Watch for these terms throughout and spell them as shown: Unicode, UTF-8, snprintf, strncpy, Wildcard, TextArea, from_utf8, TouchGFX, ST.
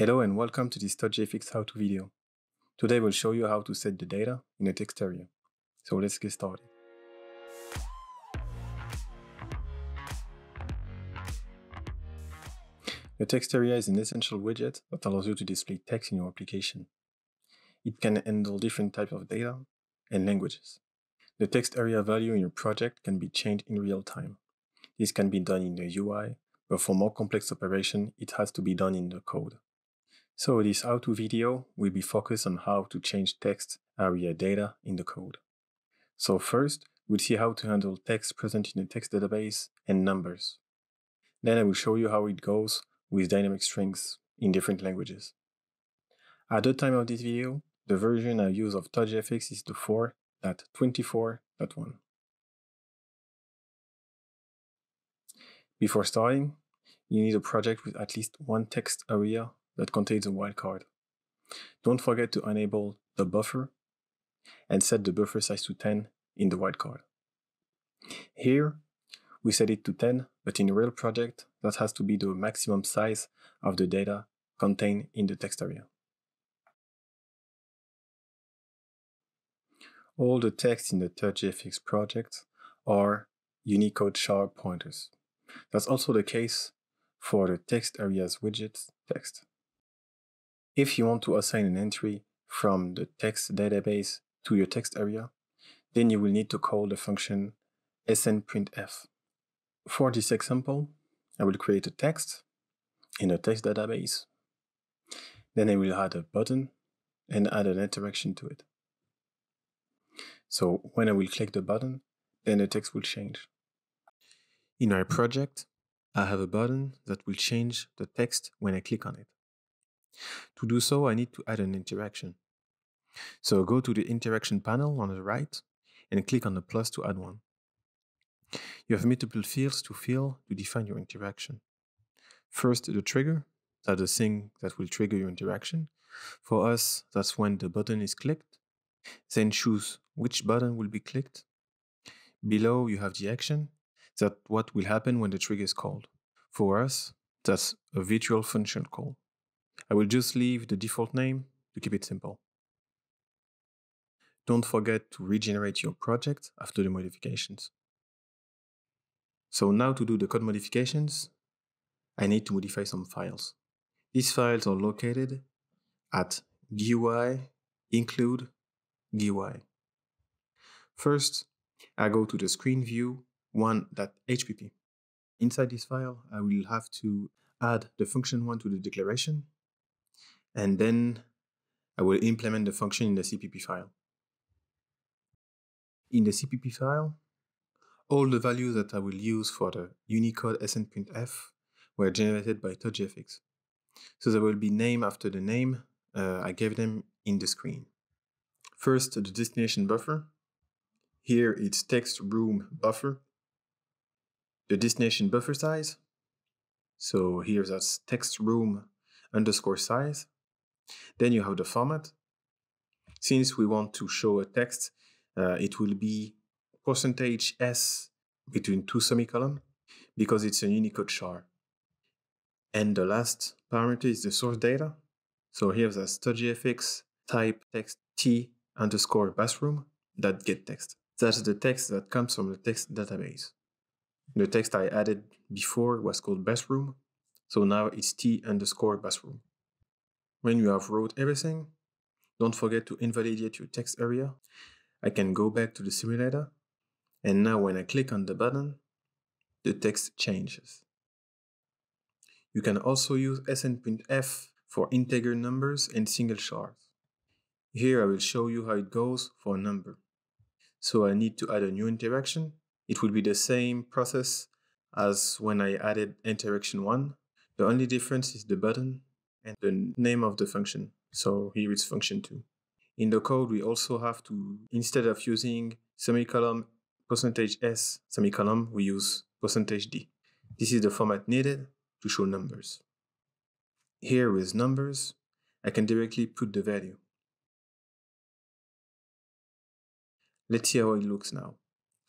Hello and welcome to this TouchGFX how-to video. Today we'll show you how to set the data in a text area. So let's get started. The text area is an essential widget that allows you to display text in your application. It can handle different types of data and languages. The text area value in your project can be changed in real time. This can be done in the UI, but for more complex operation, it has to be done in the code. So this how-to video will be focused on how to change text area data in the code. So first, we'll see how to handle text present in the text database and numbers. Then I will show you how it goes with dynamic strings in different languages. At the time of this video, the version I use of TouchGFX is the 4.24.1. Before starting, you need a project with at least one text area that contains a wildcard. Don't forget to enable the buffer and set the buffer size to 10 in the wildcard. Here, we set it to 10, but in a real project, that has to be the maximum size of the data contained in the text area. All the texts in the TouchGFX project are Unicode sharp pointers. That's also the case for the text area's widget text. If you want to assign an entry from the text database to your text area, then you will need to call the function snprintf. For this example, I will create a text in the text database. Then I will add a button and add an interaction to it. So when I will click the button, then the text will change. In our project, I have a button that will change the text when I click on it. To do so, I need to add an interaction. So go to the interaction panel on the right and click on the plus to add one. You have multiple fields to fill to define your interaction. First, the trigger, that's the thing that will trigger your interaction. For us, that's when the button is clicked. Then choose which button will be clicked. Below, you have the action, that's what will happen when the trigger is called. For us, that's a virtual function call. I will just leave the default name to keep it simple. Don't forget to regenerate your project after the modifications. So now to do the code modifications, I need to modify some files. These files are located at GUI include GUI. First, I go to the screen view 1.hpp. Inside this file, I will have to add the function 1 to the declaration. And then I will implement the function in the CPP file. In the CPP file, all the values that I will use for the Unicode snprintf were generated by TouchGFX. So they will be named after the name I gave them in the screen. First, the destination buffer. Here it's text room buffer. The destination buffer size. So here that's text room underscore size. Then you have the format. Since we want to show a text, it will be %s between two semicolons because it's a Unicode char. And the last parameter is the source data. So here's a TouchGFX type text t underscore bathroom that get text. That's the text that comes from the text database. The text I added before was called bathroom. So now it's t underscore bathroom. When you have wrote everything, don't forget to invalidate your text area. I can go back to the simulator. And now when I click on the button, the text changes. You can also use snprintf for integer numbers and single chars. Here I will show you how it goes for a number. So I need to add a new interaction. It will be the same process as when I added interaction 1. The only difference is the button and the name of the function. So here it's function 2. In the code, we also have to, instead of using semicolon %s semicolon, we use %d. This is the format needed to show numbers. Here with numbers, I can directly put the value. Let's see how it looks now.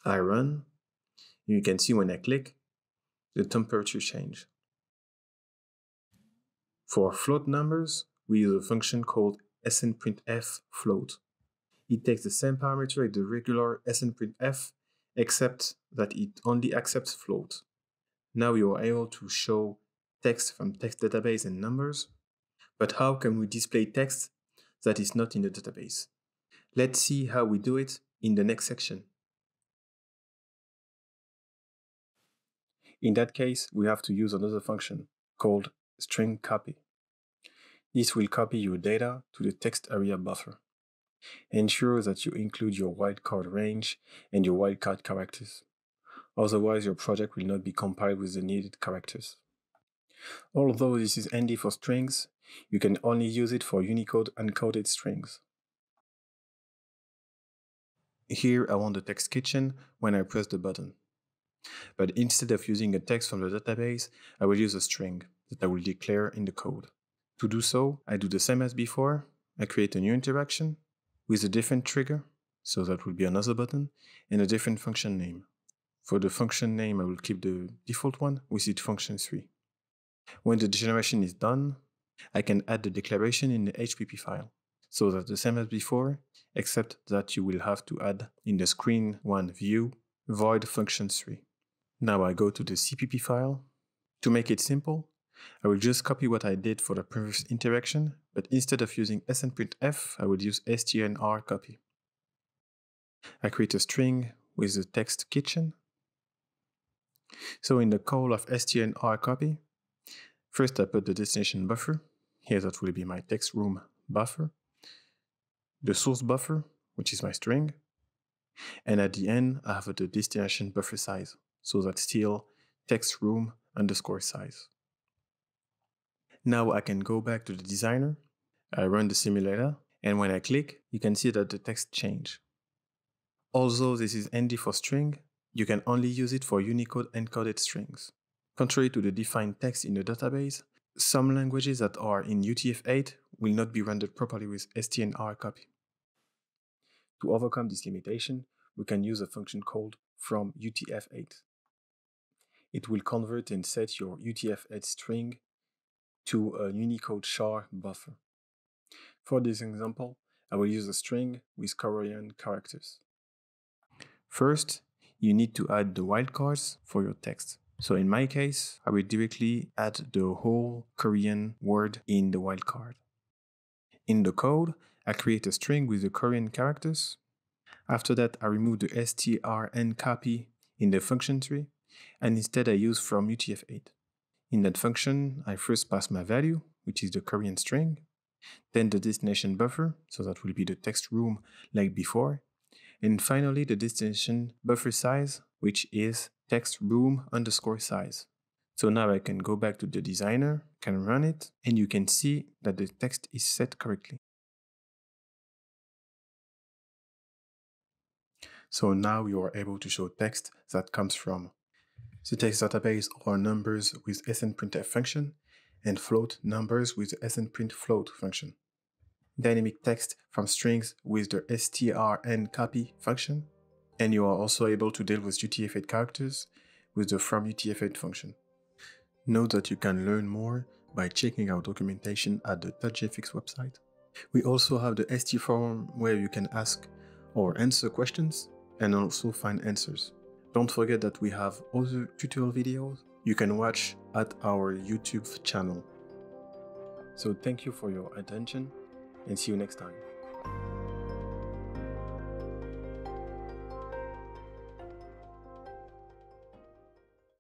I run. You can see when I click, the temperature change. For float numbers, we use a function called snprintf_float. It takes the same parameter as the regular snprintf, except that it only accepts float. Now you are able to show text from text database and numbers, but how can we display text that is not in the database? Let's see how we do it in the next section. In that case, we have to use another function called strncpy. This will copy your data to the TextArea buffer. Ensure that you include your wildcard range and your wildcard characters. Otherwise, your project will not be compiled with the needed characters. Although this is handy for strings, you can only use it for Unicode uncoded strings. Here I want the text kitchen when I press the button. But instead of using a text from the database, I will use a string that I will declare in the code. To do so, I do the same as before. I create a new interaction with a different trigger, so that will be another button, and a different function name. For the function name, I will keep the default one, which is function 3. When the generation is done, I can add the declaration in the HPP file, so that the same as before, except that you will have to add in the screen 1 view void function 3. Now I go to the CPP file. To make it simple, I will just copy what I did for the previous interaction, but instead of using snprintf, I will use strncpy. I create a string with the text kitchen. So in the call of strncpy, first I put the destination buffer. Here that will be my text room buffer. The source buffer, which is my string. And at the end, I have the destination buffer size. So that's still text room underscore size. Now I can go back to the designer. I run the simulator, and when I click, you can see that the text changed. Although this is handy for string, you can only use it for Unicode encoded strings. Contrary to the defined text in the database, some languages that are in UTF-8 will not be rendered properly with strncpy. To overcome this limitation, we can use a function called from UTF-8. It will convert and set your UTF-8 string to a Unicode char buffer. For this example, I will use a string with Korean characters. First, you need to add the wildcards for your text. So in my case, I will directly add the whole Korean word in the wildcard. In the code, I create a string with the Korean characters. After that, I remove the strncpy in the function tree, and instead I use from UTF-8. In that function, I first pass my value, which is the Korean string, then the destination buffer, so that will be the text room like before, and finally the destination buffer size, which is text room underscore size. So now I can go back to the designer, can run it, and you can see that the text is set correctly. So now you are able to show text that comes from the text database or numbers with snprintf function, and float numbers with the snprintfloat function. Dynamic text from strings with the strncpy function, and you are also able to deal with UTF-8 characters with the from UTF-8 function. Note that you can learn more by checking our documentation at the TouchGFX website. We also have the ST forum where you can ask or answer questions and also find answers. Don't forget that we have other tutorial videos you can watch at our YouTube channel. So thank you for your attention, and see you next time.